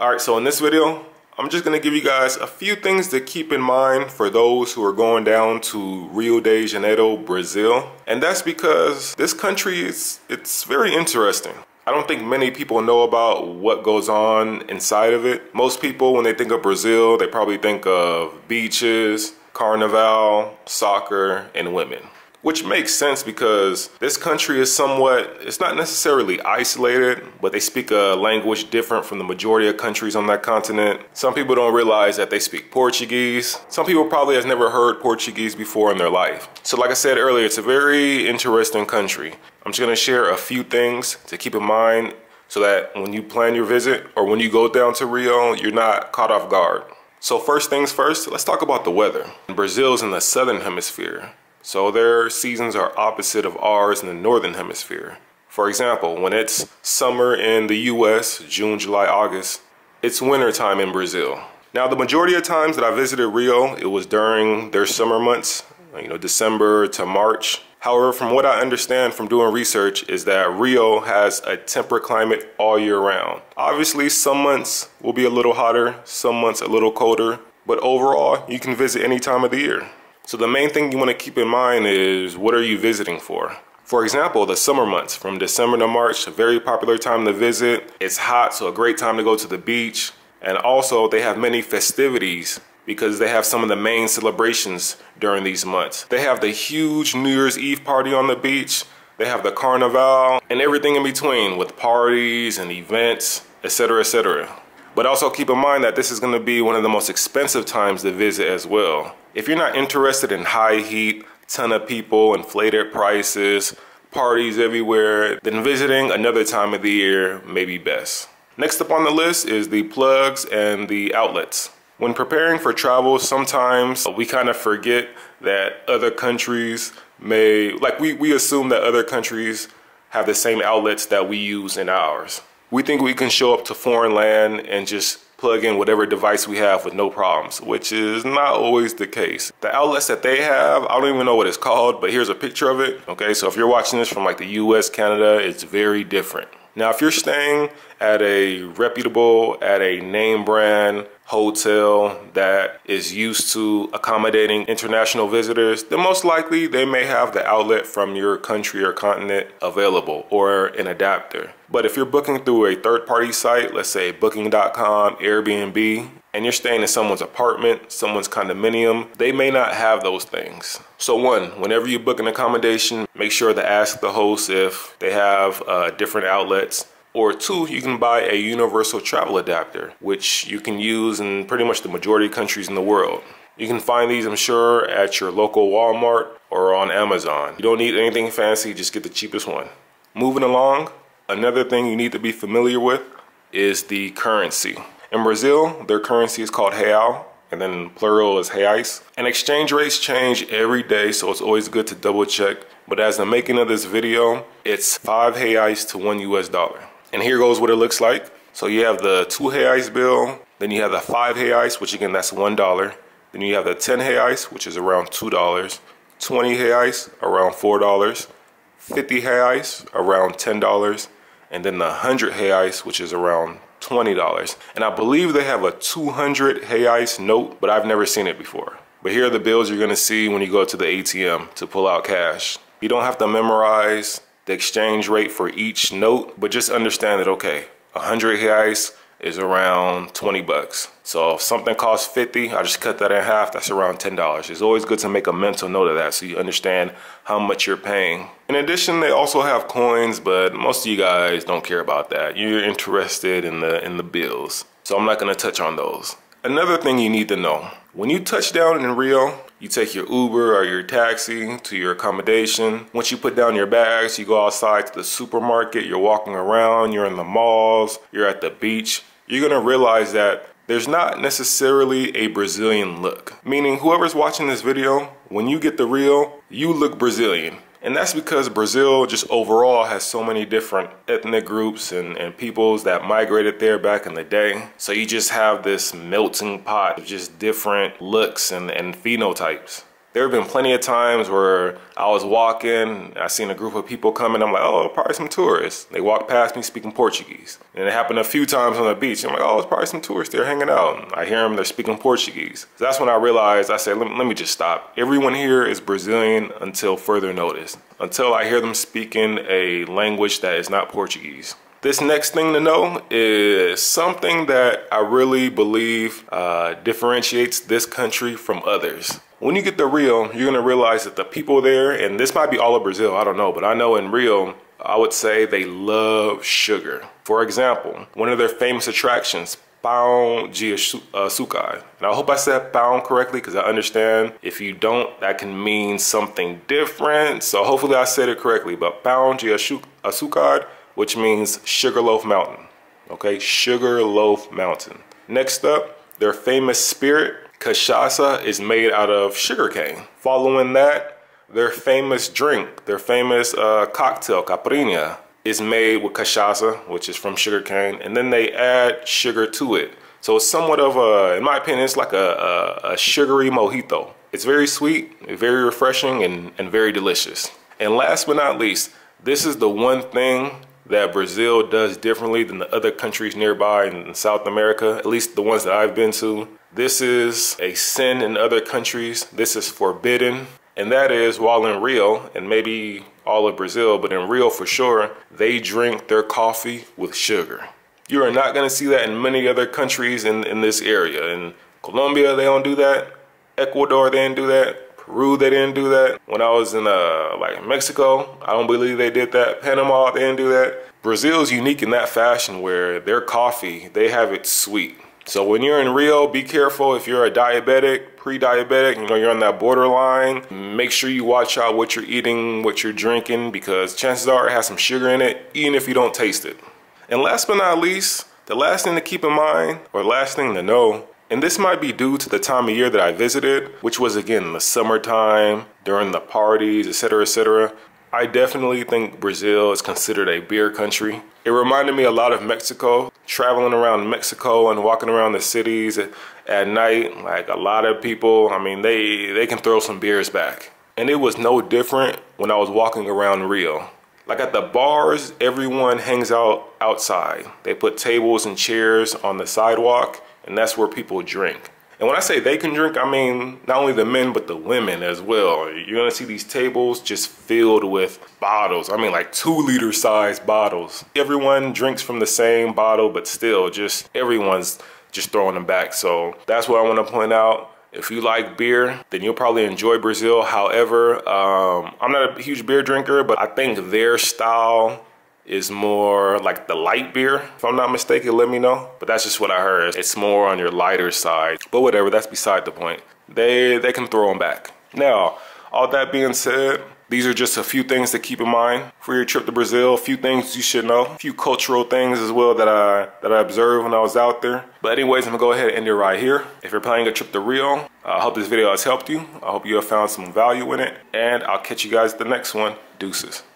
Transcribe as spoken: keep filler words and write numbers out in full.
All right, so in this video, I'm just gonna give you guys a few things to keep in mind for those who are going down to Rio de Janeiro, Brazil. And that's because this country, is it's very interesting. I don't think many people know about what goes on inside of it. Most people, when they think of Brazil, they probably think of beaches, carnival, soccer, and women. Which makes sense because this country is somewhat, it's not necessarily isolated, but they speak a language different from the majority of countries on that continent. Some people don't realize that they speak Portuguese. Some people probably has never heard Portuguese before in their life. So like I said earlier, it's a very interesting country. I'm just gonna share a few things to keep in mind so that when you plan your visit or when you go down to Rio, you're not caught off guard. So first things first, let's talk about the weather. Brazil's in the southern hemisphere. So their seasons are opposite of ours in the northern hemisphere. For example, when it's summer in the U S, June, July, August, it's winter time in Brazil. Now, the majority of times that I visited Rio, it was during their summer months, you know, December to March. However, from what I understand from doing research is that Rio has a temperate climate all year round. Obviously, some months will be a little hotter, some months a little colder, but overall, you can visit any time of the year. So the main thing you want to keep in mind is what are you visiting for? For example, the summer months from December to March, a very popular time to visit. It's hot, so a great time to go to the beach. And also they have many festivities because they have some of the main celebrations during these months. They have the huge New Year's Eve party on the beach. They have the carnival and everything in between with parties and events, et cetera, et cetera. But also keep in mind that this is going to be one of the most expensive times to visit as well. If you're not interested in high heat, ton of people, inflated prices, parties everywhere, then visiting another time of the year may be best. Next up on the list is the plugs and the outlets. When preparing for travel, sometimes we kind of forget that other countries may, like we, we assume that other countries have the same outlets that we use in ours. We think we can show up to foreign land and just plug in whatever device we have with no problems, which is not always the case. The outlets that they have, I don't even know what it's called, but here's a picture of it. Okay, so if you're watching this from like the U S, Canada, it's very different. Now, if you're staying at a reputable, at a name brand hotel that is used to accommodating international visitors, then most likely they may have the outlet from your country or continent available or an adapter. But if you're booking through a third-party site, let's say booking dot com, Airbnb, and you're staying in someone's apartment, someone's condominium, they may not have those things. So one, whenever you book an accommodation, make sure to ask the host if they have uh, different outlets. Or two, you can buy a universal travel adapter, which you can use in pretty much the majority of countries in the world. You can find these, I'm sure, at your local Walmart or on Amazon. You don't need anything fancy, just get the cheapest one. Moving along, another thing you need to be familiar with is the currency. In Brazil, their currency is called real, and then plural is reais. And exchange rates change every day, so it's always good to double check. But as the making of this video, it's five reais to one U S dollar. And here goes what it looks like. So you have the two reais bill, then you have the five reais, which again, that's one dollar. Then you have the ten reais, which is around two dollars. twenty reais, around four dollars. fifty reais, around ten dollars. And then the one hundred reais, which is around twenty dollars. And I believe they have a two hundred reais note, but I've never seen it before. But here are the bills you're gonna see when you go to the A T M to pull out cash. You don't have to memorize the exchange rate for each note, but just understand that, okay, one hundred reais is around twenty bucks. So if something costs fifty, I just cut that in half, that's around ten dollars. It's always good to make a mental note of that so you understand how much you're paying. In addition, they also have coins, but most of you guys don't care about that. You're interested in the, in the bills. So I'm not gonna touch on those. Another thing you need to know, when you touch down in Rio, you take your Uber or your taxi to your accommodation. Once you put down your bags, you go outside to the supermarket, you're walking around, you're in the malls, you're at the beach. You're gonna realize that there's not necessarily a Brazilian look. Meaning whoever's watching this video, when you get to Rio, you look Brazilian. And that's because Brazil just overall has so many different ethnic groups and, and peoples that migrated there back in the day. So you just have this melting pot of just different looks and, and phenotypes. There have been plenty of times where I was walking, I seen a group of people coming, I'm like, oh, probably some tourists. They walked past me speaking Portuguese. And it happened a few times on the beach. I'm like, oh, it's probably some tourists there hanging out. And I hear them, they're speaking Portuguese. So that's when I realized, I said, let me, let me just stop. Everyone here is Brazilian until further notice, until I hear them speaking a language that is not Portuguese. This next thing to know is something that I really believe uh, differentiates this country from others. When you get to Rio, you're gonna realize that the people there, and this might be all of Brazil, I don't know, but I know in Rio, I would say they love sugar. For example, one of their famous attractions, Pão de Açúcar. And I hope I said pão correctly, because I understand if you don't, that can mean something different. So hopefully I said it correctly, but Pão de Açúcar, which means Sugarloaf Mountain. Okay, Sugarloaf Mountain. Next up, their famous spirit, Cachaça, is made out of sugarcane. Following that, their famous drink, their famous uh, cocktail, Caipirinha, is made with cachaça, which is from sugarcane, and then they add sugar to it. So it's somewhat of a, in my opinion, it's like a, a, a sugary mojito. It's very sweet, very refreshing, and, and very delicious. And last but not least, this is the one thing that Brazil does differently than the other countries nearby in South America, at least the ones that I've been to. This is a sin in other countries. This is forbidden. And that is, while in Rio, and maybe all of Brazil, but in Rio for sure, they drink their coffee with sugar. You are not gonna see that in many other countries in, in this area. In Colombia, they don't do that. Ecuador, they didn't do that. Peru, they didn't do that. When I was in uh, like Mexico, I don't believe they did that. Panama, they didn't do that. Brazil is unique in that fashion where their coffee, they have it sweet. So when you're in Rio, be careful if you're a diabetic, pre-diabetic, you know, you're on that borderline. Make sure you watch out what you're eating, what you're drinking, because chances are it has some sugar in it, even if you don't taste it. And last but not least, the last thing to keep in mind, or last thing to know, and this might be due to the time of year that I visited, which was again the summertime, during the parties, et cetera, et cetera. I definitely think Brazil is considered a beer country. It reminded me a lot of Mexico. Traveling around Mexico and walking around the cities at night, like a lot of people, I mean, they, they can throw some beers back. And it was no different when I was walking around Rio. Like at the bars, everyone hangs out outside. They put tables and chairs on the sidewalk, and that's where people drink. And when I say they can drink, I mean not only the men, but the women as well. You're gonna see these tables just filled with bottles. I mean like two liter size bottles. Everyone drinks from the same bottle, but still just everyone's just throwing them back. So that's what I wanna point out. If you like beer, then you'll probably enjoy Brazil. However, um, I'm not a huge beer drinker, but I think their style is more like the light beer. If I'm not mistaken, let me know. But that's just what I heard. It's more on your lighter side. But whatever, that's beside the point. They, they can throw them back. Now, all that being said, these are just a few things to keep in mind for your trip to Brazil. A few things you should know. A few cultural things as well that I, that I observed when I was out there. But anyways, I'm gonna go ahead and end it right here. If you're planning a trip to Rio, I hope this video has helped you. I hope you have found some value in it. And I'll catch you guys at the next one. Deuces.